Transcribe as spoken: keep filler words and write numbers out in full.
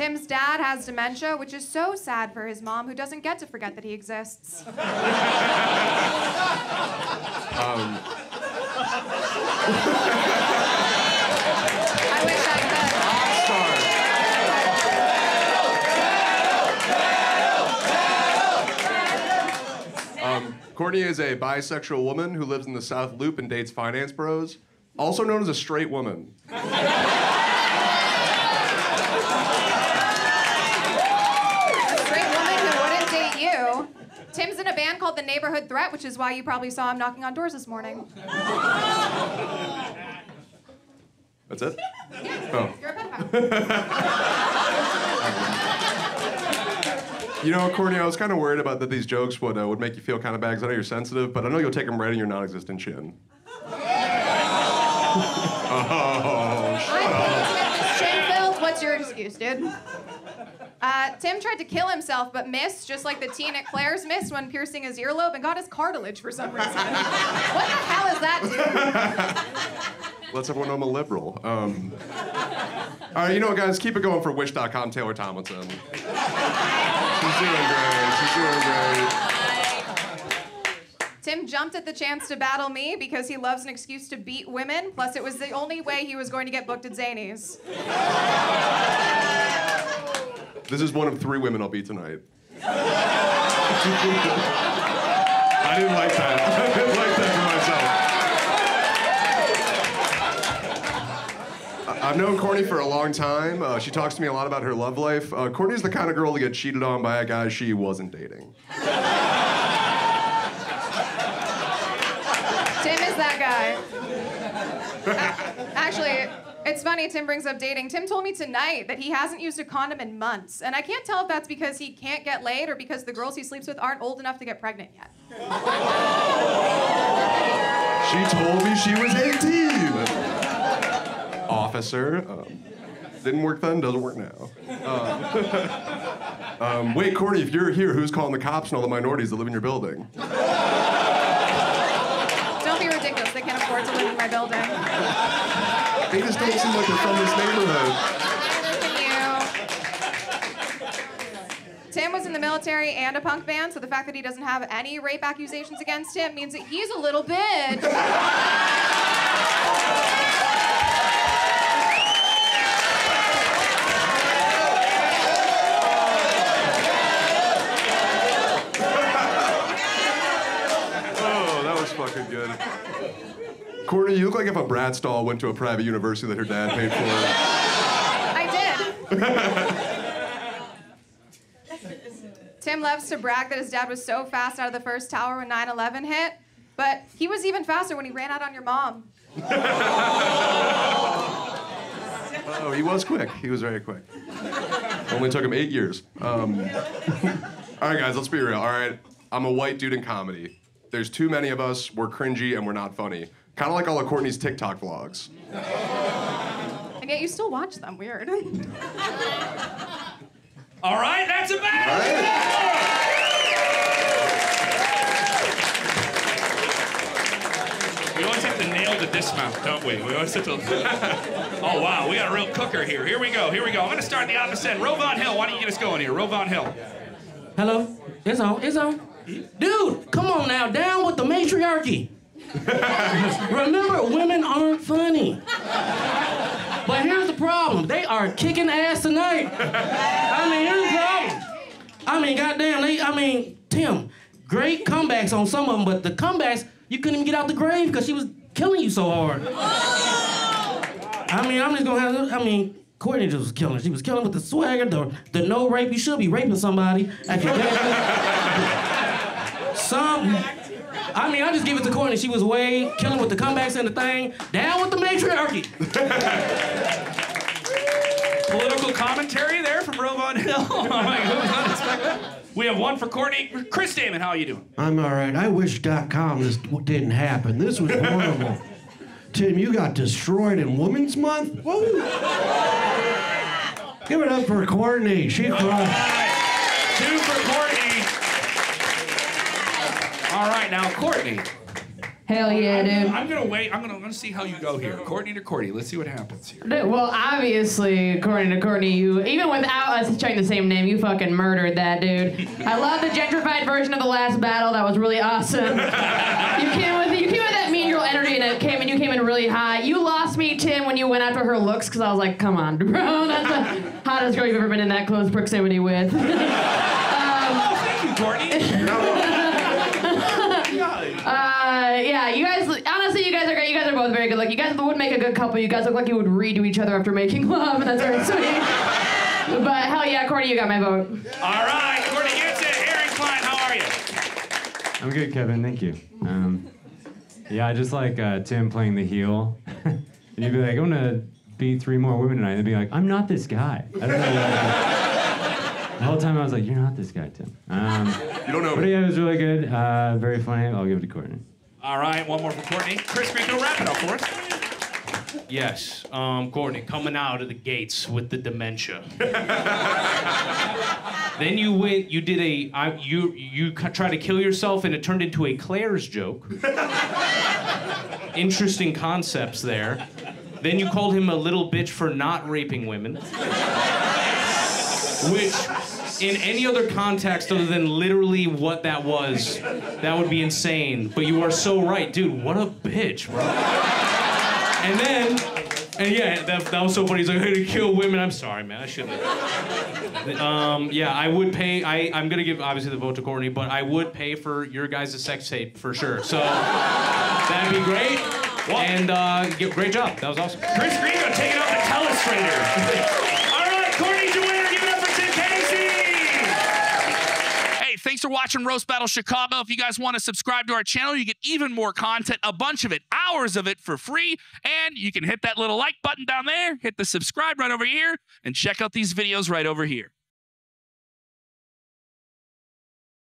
Tim's dad has dementia, which is so sad for his mom, who doesn't get to forget that he exists. Um. I wish I could. Rockstar. Battle, battle, battle, battle. Um, Courtney is a bisexual woman who lives in the South Loop and dates finance bros, also known as a straight woman. Tim's in a band called The Neighborhood Threat, which is why you probably saw him knocking on doors this morning. That's it? Yeah. Oh. You're a pedophile. You know, Courtney, I was kind of worried about that these jokes would, uh, would make you feel kind of bad, because I know you're sensitive, but I know you'll take them right in your non-existent chin. Oh, shut up. What's your excuse, dude? Uh, Tim tried to kill himself but missed, just like the teen at Claire's missed when piercing his earlobe and got his cartilage for some reason. What the hell is that, dude? Let's everyone know I'm a liberal. Um, all right, you know what, guys? Keep it going for Wish dot com, Taylor Tomlinson. She's doing great. She's doing great. Tim jumped at the chance to battle me because he loves an excuse to beat women, plus it was the only way he was going to get booked at Zany's. This is one of three women I'll be tonight. I didn't like that. I didn't like that for myself. I I've known Courtney for a long time. Uh, she talks to me a lot about her love life. Uh, Courtney's the kind of girl to get cheated on by a guy she wasn't dating. Tim is that guy. Uh, actually, it's funny, Tim brings up dating. Tim told me tonight that he hasn't used a condom in months, and I can't tell if that's because he can't get laid or because the girls he sleeps with aren't old enough to get pregnant yet. She told me she was eighteen. Officer. Um, didn't work then, doesn't work now. Uh, um, wait, Courtney, if you're here, who's calling the cops and all the minorities that live in your building? Don't be ridiculous. They can't afford to live in my building. They just don't seem like they're from this neighborhood. Tim was in the military and a punk band, so the fact that he doesn't have any rape accusations against him means that he's a little bitch. Oh, that was fucking good. Courtney, you look like if a Bratz doll went to a private university that her dad paid for. I did. Tim loves to brag that his dad was so fast out of the first tower when nine eleven hit, but he was even faster when he ran out on your mom. Oh, he was quick. He was very quick. Only took him eight years. Um, all right, guys, let's be real. All right, I'm a white dude in comedy. There's too many of us, we're cringy, and we're not funny. Kind of like all of Courtney's TikTok vlogs. And yet you still watch them, weird. All right, that's a battle! Right. We always have to nail the dismount, don't we? We always have to... Oh, wow, we got a real cooker here. Here we go, here we go. I'm gonna start the opposite end. Roman Hill, why don't you get us going here? Roman Hill. Hello, it's on, it's on. Dude, come on now, down with the matriarchy. Remember, women aren't funny. But here's the problem. They are kicking ass tonight. I mean, here's the problem. I mean, goddamn, they, I mean, Tim, great comebacks on some of them, but the comebacks, you couldn't even get out the grave because she was killing you so hard. Oh! I mean, I'm just gonna have, I mean, Courtney just was killing. She was killing with the swagger, the, the no rape. You should be raping somebody. I can Some. I mean, I just give it to Courtney. She was way killing with the comebacks and the thing. Down with the matriarchy. Political commentary there from Roman Hill. Oh my God. We have one for Courtney. Chris Damon, how are you doing? I'm all right. I wish dot com this didn't happen. This was horrible. Tim, you got destroyed in Women's Month? Woo! Give it up for Courtney. She crushed. All right, now, Courtney, Hell yeah, dude. I'm gonna wait. I'm gonna, I'm gonna see how you go here. Courtney to Courtney. Let's see what happens here. Well, obviously, Courtney to Courtney, you, even without us checking the same name, you fucking murdered that, dude. I love the gentrified version of the last battle. That was really awesome. You came with you came with that mean girl energy, and it came and you came in really high. You lost me, Tim, when you went after her looks, because I was like, come on, bro, that's the hottest girl you've ever been in that close proximity with. um, oh, thank you, Courtney. No. Uh, yeah, you guys, honestly, you guys are great. You guys are both very good. Like, you guys would make a good couple. You guys look like you would redo each other after making love, and that's very sweet. But hell yeah, Courtney, you got my vote. All right, Courtney gets it. Aaron Klein, how are you? I'm good, Kevin. Thank you. Um, yeah, I just like uh, Tim playing the heel. And you'd be like, I'm gonna beat three more women tonight. And they'd be like, I'm not this guy. I don't know why. The whole time I was like, you're not this guy, Tim. Um, you don't know me. But yeah, it was really good. Uh, very funny. I'll give it to Courtney. All right, one more for Courtney. Chris Rico Rapido, of course. Yes, um, Courtney, coming out of the gates with the dementia. Then you went, you did a, I, you, you tried to kill yourself and it turned into a Claire's joke. Interesting concepts there. Then you called him a little bitch for not raping women. Which, in any other context other than literally what that was, that would be insane. But you are so right, dude. What a bitch, bro. And then, and yeah, that, that was so funny. He's like, "Hey, to kill women." I'm sorry, man. I shouldn't have. Um, yeah, I would pay. I I'm gonna give obviously the vote to Courtney, but I would pay for your guys' sex tape for sure. So that'd be great. What? And uh, great job. That was awesome. Chris Green taking out the telestrator. Thanks for watching Roast Battle Chicago. If you guys want to subscribe to our channel, you get even more content, a bunch of it, hours of it for free. And you can hit that little like button down there, hit the subscribe right over here, and check out these videos right over here.